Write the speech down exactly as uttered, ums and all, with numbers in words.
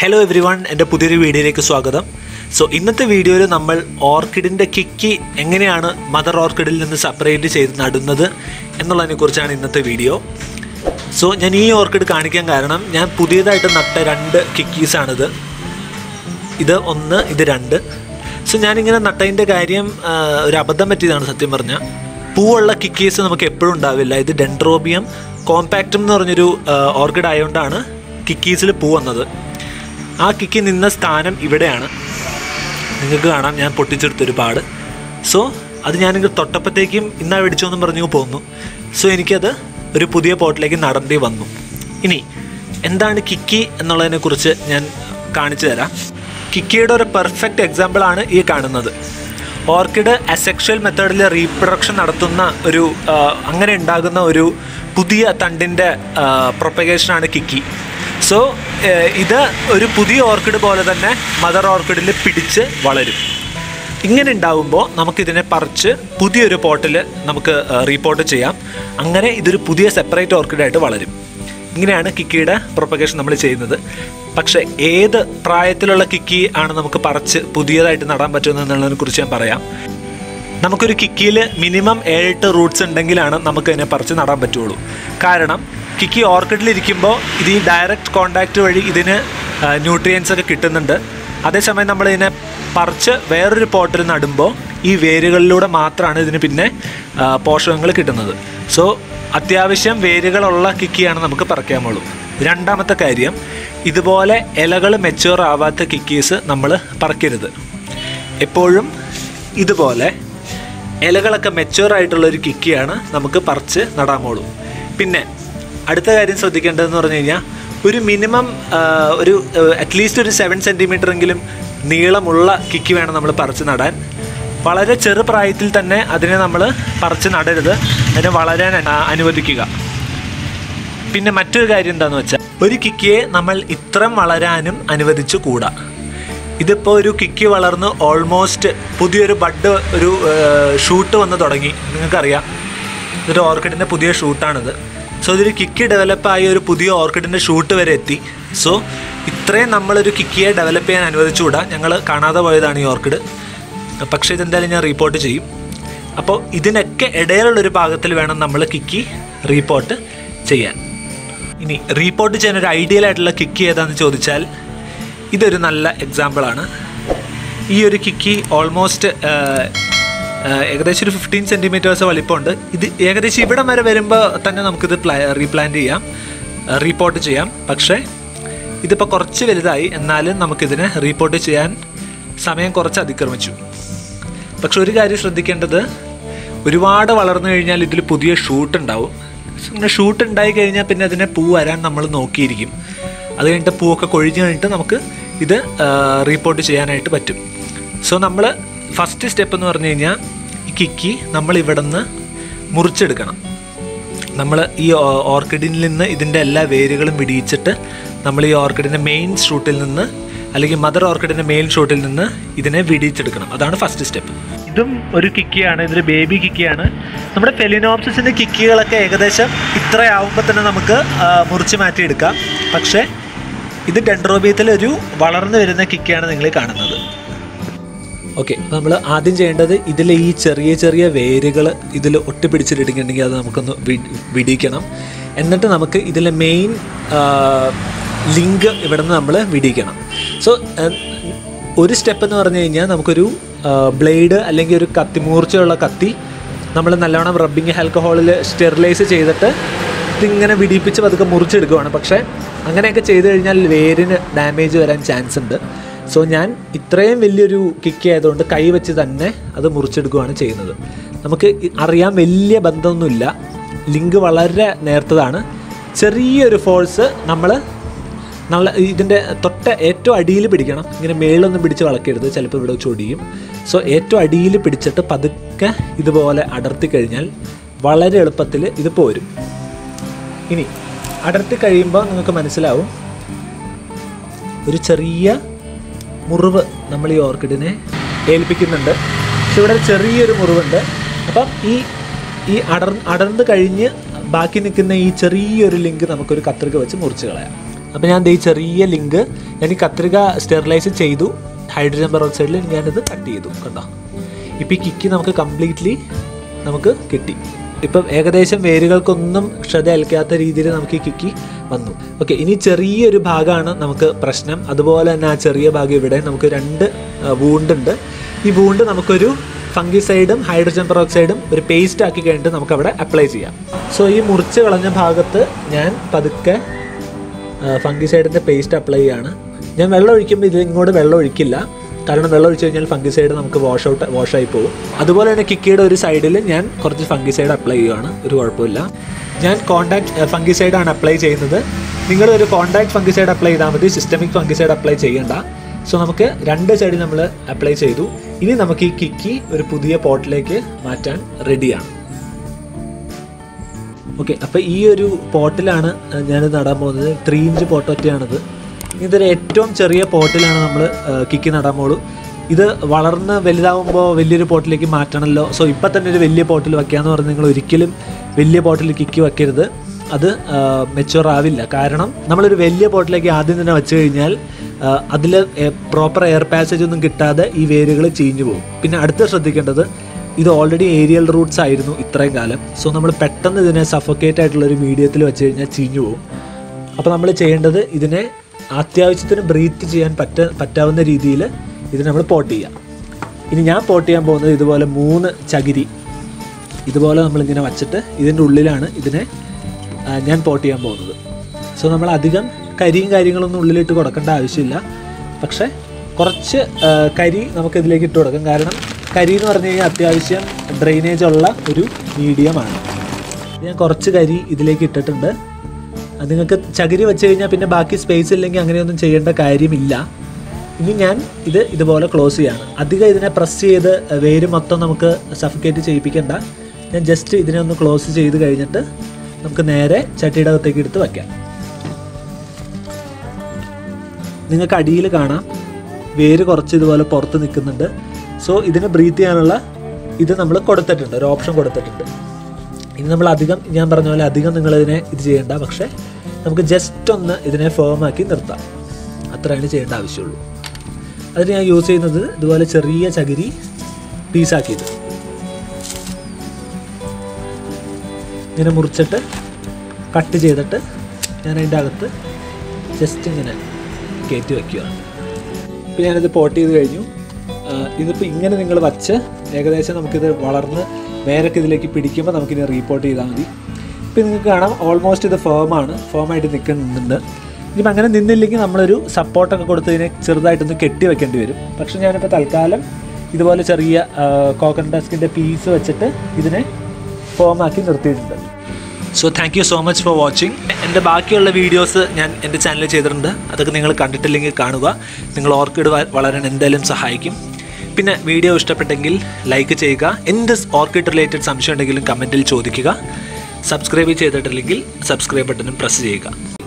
Hello everyone, welcome to Pudhi Orchid. So, in this video, we will separate the orchid from the mother orchid. So, I will orchid I have two Kikkis. This is one. So, I have I will show you the stand here. I will show you So, I will show you the So, I will show you the pot. Now, Kikki is a perfect example of Kikki. Orchid asexual method reproduction propagation Kikki. So, this is a Pudhi Orchid, Mother Orchid. If we have this Parch, we will report it. This is a separate orchid. This is the propagation. But if the Kikki Parch is Kikki, minimum eight roots in the Parch. Kikki orchid is direct contact with nutrients. That is why we have a report in this variable. So, we have a variable in this variable. We have a variable in this variable. We have a variable in this variable. At minimum at least seven centimeters Nila Mulla Kikki Valade Cherpa Itilta, Adina Namala, Parchin and Valade Cherpa Itilta. Matu Guardian Danocha, Kikki, Namal Itram Valaranum, Anivadichu Kuda. Either Puru Kikki Valarno almost Pudir Butter shoot on the Dodagi, Nakaria, the orchid in the Pudir shoot another. So, if Kikki develop a orchid in the shoot, so if we develop an annual chuda, Yangala, Kanada, Voyadani orchid, Paksha and Delina report a cheap. Upon Idineke, Adel Repagatil Vana Namala Kikki, report Chayan. In report the general ideal at La Kikki than the Chodichal, either in Allah example Anna. Euri Kikki almost fifteen centimeters of Aliponda. This is the replant. This report. This is the report. This is the report. This is the report. First step is to Kikki, we will murch it. We will cut this orchid in all varieties. We will orchid in the main shoot. We will mother orchid in the main shoot. That is the first step. This is Kikki, baby Kikki. We will Phalaenopsis in the Kikki. We will murch it. Okay, so we have to do this. We have to do this. We have to do this. We have to do this. Main link. So, one step is we have to do a blade or cut. We have to do rubbing alcohol, sterilize it. We have to do this. We have to do this. So, I am going to kick it on the Kai, which is an other Murchid go on a chain. Namaka Ariam Villia Bandanula, Linga Valara Nertana, Cherry Reforce, Namala Nala Tota Eto ideally Pidicana, in a male on the Pidicha, the Chalapado Chodium. So Eto ideally Pidichata Padaka, Idabola Adarthi Cardinal, Valade Patile, the poor. Ini Adarthi Carimba, Nakamanisilau, Richaria. Murva, Namali orchid in a ale picking under. So, a cherry Murvanda. Upon E. Adan the Karina, Bakinik in the cherry or link in the Katrika, which is Murchilla. അപ്പോൾ ഞാൻ ദേ ചെറിയ link ഞാൻ കത്രിക sterilise ചെയ്തു hydrogen പെറോക്സൈഡിൽ ഞാനത് cut ചെയ്തു കണ്ടോ. ഇപ്പോൾ ഈ കിക്കി നമുക്ക് കംപ്ലീറ്റ്ലി നമുക്ക് കിട്ടി. ഇപ്പം ഏകദേശം വേരുകൾക്കൊന്നും ക്ഷത ഏൽക്കാത്ത രീതിയിൽ നമുക്ക് ഈ കിക്കി വന്നു. ഓക്കെ, ഇനി ചെറിയൊരു ഭാഗമാണ് നമുക്ക് പ്രശ്നം. അതുപോലെ തന്നെ ആ ചെറിയ ഭാഗം ഇവിടെ നമുക്ക് രണ്ട് വൂണ്ടുണ്ട്. ഈ വൂണ്ട് നമുക്കൊരു ഫംഗിസൈഡും ഹൈഡ്രജൻ പെറോക്സൈഡും ഒരു പേസ്റ്റ് ആക്കി കഴിഞ്ഞിട്ട് നമുക്കവിടെ അപ്ലൈ ചെയ്യാം. സോ ഈ മുറിച്ച് കളഞ്ഞ ഭാഗത്ത് ഞാൻ പതുക്കെ ഫംഗിസൈഡിൻ്റെ പേസ്റ്റ് അപ്ലൈ ചെയ്യാണ്. ഞാൻ വെള്ളം ഒഴിക്കുമ്പോൾ ഇത് ഇങ്ങോട്ട് വെള്ളം ഒഴിക്കില്ല, കാരണം വെള്ളം ഒഴിച്ച് കഴിഞ്ഞാൽ ഫംഗിസൈഡ് നമുക്ക് വാഷ് ഔട്ട് വാഷായി പോകും. അതുപോലെ തന്നെ കിക്കിയുടെ ഒരു സൈഡിൽ ഞാൻ കുറച്ച് ഫംഗിസൈഡ് അപ്ലൈ ചെയ്യുകയാണ്, ഒരു കുഴപ്പമില്ല. ഞാൻ കോൺടാക്ട് ഫംഗിസൈഡാണ് അപ്ലൈ ചെയ്യുന്നത്. നിങ്ങളൊരു കോൺടാക്ട് ഫംഗിസൈഡ് അപ്ലൈ ചെയ്താൽ മതി, സിസ്റ്റമിക് ഫംഗിസൈഡ് അപ്ലൈ ചെയ്യേണ്ട. സോ നമുക്ക് രണ്ട് സൈഡിൽ നമ്മൾ അപ്ലൈ ചെയ്തു. ഇനി നമുക്ക് ഈ കിക്കി ഒരു പുതിയ പോട്ടിലേക്ക് മാറ്റാൻ റെഡിയാണ്. ഓക്കെ, അപ്പോൾ ഈ ഒരു പോട്ടിലാണ് ഞാനിത് നടാൻ പോകുന്നത്. ത്രീ ഇഞ്ച് പോട്ടൊറ്റയാണിത്. ഇതൊരു ഏറ്റവും ചെറിയ പോട്ടിലാണ് നമ്മൾ കിക്കി നടാൻ പോകുള്ളൂ. ഇത് വളർന്ന് വലുതാവുമ്പോൾ വലിയൊരു പോട്ടിലേക്ക് മാറ്റണമല്ലോ. സോ ഇപ്പം തന്നെ ഒരു വലിയ പോട്ടിൽ വയ്ക്കുകയെന്ന് പറഞ്ഞാൽ നിങ്ങൾ ഒരിക്കലും വലിയ പോട്ടിൽ കിക്കി വയ്ക്കരുത്, അത് മെച്യൂർ ആവില്ല. കാരണം നമ്മളൊരു വലിയ പോട്ടിലേക്ക് ആദ്യം തന്നെ വെച്ച് കഴിഞ്ഞാൽ അതിൽ പ്രോപ്പർ എയർ പാസേജ് ഒന്നും കിട്ടാതെ ഈ വേരുകൾ ചീഞ്ഞു പോകും. പിന്നെ അടുത്ത് ശ്രദ്ധിക്കേണ്ടത്, ഇത് ഓൾറെഡി ഏരിയൽ റൂട്ട്സ് ആയിരുന്നു ഇത്രയും കാലം. സോ നമ്മൾ പെട്ടെന്ന് ഇതിനെ സഫോക്കേറ്റ് ആയിട്ടുള്ളൊരു മീഡിയത്തിൽ വെച്ച് കഴിഞ്ഞാൽ ചീഞ്ഞു പോകും. അപ്പോൾ നമ്മൾ ചെയ്യേണ്ടത്, ഇതിനെ അത്യാവശ്യത്തിന് ബ്രീത്ത് ചെയ്യാൻ പറ്റ പറ്റാവുന്ന രീതിയിൽ ഇത് നമ്മൾ പോട്ട് ചെയ്യാം. ഇനി ഞാൻ പോട്ട് ചെയ്യാൻ പോകുന്നത് ഇതുപോലെ മൂന്ന് ചകിരി ഇതുപോലെ നമ്മളിങ്ങനെ വച്ചിട്ട് ഇതിൻ്റെ ഉള്ളിലാണ് ഇതിനെ ഞാൻ പോട്ട് ചെയ്യാൻ പോകുന്നത്. സോ നമ്മൾ അധികം കരിയും കാര്യങ്ങളൊന്നും ഉള്ളിലിട്ട് കൊടുക്കേണ്ട ആവശ്യമില്ല. പക്ഷേ കുറച്ച് കരി നമുക്കിതിലേക്ക് ഇട്ട് കൊടുക്കാം, കാരണം കരി എന്ന് പറഞ്ഞു കഴിഞ്ഞാൽ അത്യാവശ്യം ഡ്രെയിനേജ് ഉള്ള ഒരു മീഡിയമാണ്. ഞാൻ കുറച്ച് കരി ഇതിലേക്ക് ഇട്ടിട്ടുണ്ട്. നിങ്ങൾക്ക് ചകിരി വെച്ച് കഴിഞ്ഞാൽ പിന്നെ ബാക്കി സ്പേസ് ഇല്ലെങ്കിൽ അങ്ങനെയൊന്നും ചെയ്യേണ്ട കാര്യമില്ല. ഇനി ഞാൻ ഇത് ഇതുപോലെ ക്ലോസ് ചെയ്യാണ്. അധികം ഇതിനെ പ്രസ് ചെയ്ത് വേര് മൊത്തം നമുക്ക് സഫിക്കേറ്റ് ചെയ്യിപ്പിക്കേണ്ട. ഞാൻ ജസ്റ്റ് ഇതിനെ ഒന്ന് ക്ലോസ് ചെയ്ത് കഴിഞ്ഞിട്ട് നമുക്ക് നേരെ ചട്ടിയുടെ അകത്തേക്ക് എടുത്ത് വയ്ക്കാം. നിങ്ങൾക്ക് അടിയിൽ കാണാം വേര് കുറച്ച് ഇതുപോലെ പുറത്ത് നിൽക്കുന്നുണ്ട്. സോ ഇതിനെ ബ്രീത്ത് ചെയ്യാനുള്ള ഇത് നമ്മൾ കൊടുത്തിട്ടുണ്ട്, ഒരു ഓപ്ഷൻ കൊടുത്തിട്ടുണ്ട്. ഇനി നമ്മൾ അധികം ഞാൻ പറഞ്ഞ പോലെ അധികം നിങ്ങളിതിനെ ഇത് ചെയ്യേണ്ട, പക്ഷേ നമുക്ക് ജസ്റ്റ് ഒന്ന് ഇതിനെ ഫേമാക്കി നിർത്താം, അത്രയാണ് ചെയ്യേണ്ട ആവശ്യമുള്ളൂ. അതിന് ഞാൻ യൂസ് ചെയ്യുന്നത് ഇതുപോലെ ചെറിയ ചകിരി പീസാക്കിയത് ഇങ്ങനെ മുറിച്ചിട്ട് കട്ട് ചെയ്തിട്ട് ഞാൻ അതിൻ്റെ അകത്ത് ജസ്റ്റ് ഇങ്ങനെ കയറ്റി വയ്ക്കുകയാണ്. ഇപ്പോൾ ഞാനിത് പോട്ട് ചെയ്ത് കഴിഞ്ഞു. ഇതിപ്പോൾ ഇങ്ങനെ നിങ്ങൾ വച്ച് ഏകദേശം നമുക്കിത് വളർന്ന് വേരൊക്കെ ഇതിലേക്ക് പിടിക്കുമ്പോൾ നമുക്കിനി റീപോർട്ട് ചെയ്താൽ മതി. ഇപ്പോൾ നിങ്ങൾക്ക് കാണാം ഓൾമോസ്റ്റ് ഇത് ഫേമാണ്, ഫേമായിട്ട് നിൽക്കുന്നുണ്ട്. ഇനിയിപ്പോൾ അങ്ങനെ നിന്നില്ലെങ്കിൽ നമ്മളൊരു സപ്പോർട്ടൊക്കെ കൊടുത്ത് ഇതിനെ ചെറുതായിട്ടൊന്ന് കെട്ടി വയ്ക്കേണ്ടി വരും. പക്ഷേ ഞാനിപ്പോൾ തൽക്കാലം ഇതുപോലെ ചെറിയ കോക്കനട്ട് ഡസ്കിൻ്റെ പീസ് വെച്ചിട്ട് ഇതിനെ ഫോമാക്കി നിർത്തിയിട്ടുണ്ട്. So thank you so much for watching. എൻ്റെ ബാക്കിയുള്ള വീഡിയോസ് ഞാൻ എൻ്റെ ചാനലിൽ ചെയ്തിട്ടുണ്ട്, അതൊക്കെ നിങ്ങൾ കണ്ടിട്ടില്ലെങ്കിൽ കാണുക. നിങ്ങൾ ഓർക്കിഡ് വളരാൻ എന്തായാലും സഹായിക്കും. പിന്നെ വീഡിയോ ഇഷ്ടപ്പെട്ടെങ്കിൽ ലൈക്ക് ചെയ്യുക. എന്ത് ഓർക്കിഡ് റിലേറ്റഡ് സംശയം ഉണ്ടെങ്കിലും കമൻറ്റിൽ ചോദിക്കുക. സബ്സ്ക്രൈബ് ചെയ്തിട്ടില്ലെങ്കിൽ സബ്സ്ക്രൈബ് ബട്ടണും പ്രസ് ചെയ്യുക.